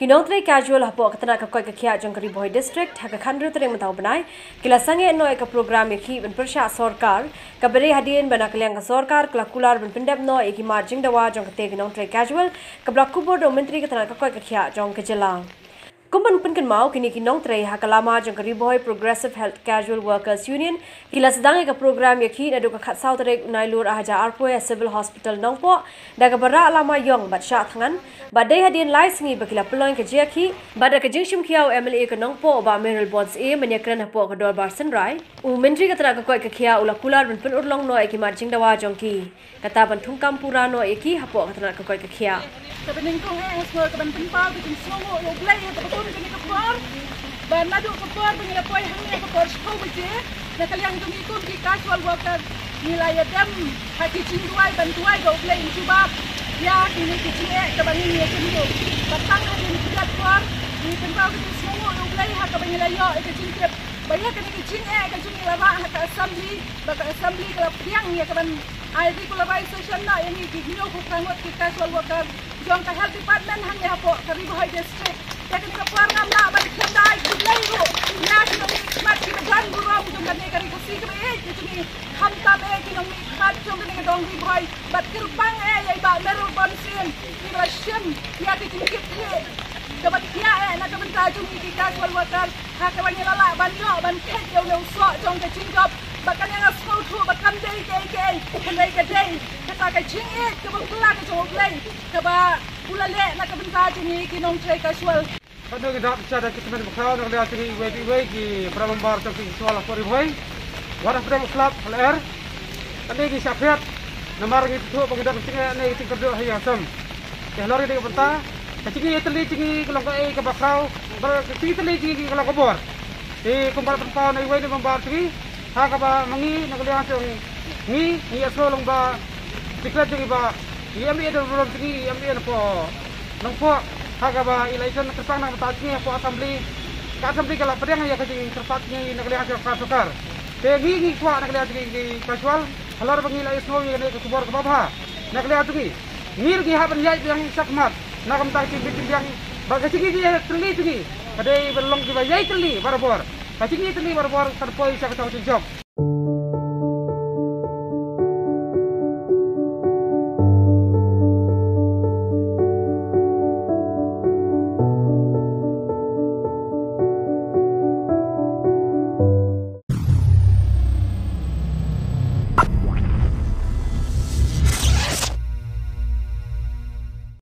Kinongtre casual hapo katana ka koi ka khia jongkari boy district ha ka khandre tre mata banai kila sange no ek program ekhi ban prasha sarkar ka bere hadien bana kalanga sarkar kala kular ban pindap no ek margin dawa jongte kinongtre casual ka block ku board menteri katana ka koi ka khia jongka jela kumban pinkan mau kini kinongtre ha kalama jongkari boy Progressive Health Casual Workers Union kila sedang ek program ekhi adu ka khat saw tre nailur aja arpoe civil hospital nongpo daga bara alama yong batsha thangan Badai hadian lai singi bakila peloin ke jaki bada ke jingshim khiao MLA ke nongpo ba mineral bonds e menyakran hapo ke dorbar senrai u menteri katana ka koi ka khia ula kular bin urlong no eki marching dawa jongki kata ban thungkam pura no eki hapo katana ka koi ka khia kabening ko ha uswa kaben pinpal bikin slow lo blai ha to kon ke kor ba nadu ko kor bin ya poi hamne ko kor show bije na kalyang dumi ko ki casual worker nilai adam hati chinduai bantuai go blai injuba Ya, ini kecilnya kebanyakan yang kecil. Batang ada yang berat kuat, ini tempat kita semua urai hak kebanyakan yang kecil. Banyak yang kecilnya, kecil lama hak assembly, bakat assembly kalau tiang ni keban. Ada kalau baik social na, ini video bukan buat kita soal bukan. Jom ke health department hanya apa terima high district. Jadi kita keluar nama balik kendai urai tu. Nasi mat kita jangan buram jom kami kerja kursi kami. Jadi hamtam kita mat jom kami dong dibuai. Bat kerupang Ba meron pansin, ibasim, yati tingkit ni. Dapat kaya, nak dapat kaju ni casual worker. Hak kebanyakan lah, banyak, banyak, jauh sok, jom ke cingkap. Bahkan yang asal tu, bahkan day day, day day. Kata ke cingit, kebab pula ke jauh lain. Kebab pula le, nak dapat kaju ni kinong tray casual. Kalau kita bicara tentang bukan orang lihat ini, wajib problem bar topik soal apa ribuan. Waras dalam club LR, tadi di Syafiat. Namar gitu tuh pengendara kencingnya ini kencing kedua hari asam. Tehlori dengan perta, kencingnya terlicing kalau ke bakau, kencing terlicing kalau kebor. Di kumpul perta naiway di membar tri, hak apa mengi nak lihat yang ni asal lomba diklat jadi bah. Ia ni ada belum tinggi, ia ni nampo hak apa ilaikan terpang nak bertanya apa assembly kalau perang ya kencing terpatnya nak lihat yang kasukar. Tengi kuat nak lihat yang kasual. Halor pengila isno yang naik ke kubur ke bawah. Nak lihat tu ni. Mir gihah penjahit yang sakmat. Nak mentah cipit yang bagai cipit yang terli tu ni. Kadai berlong juga jahit terli baru bor. Kadai ni terli baru bor terpoy sakit sakit jok.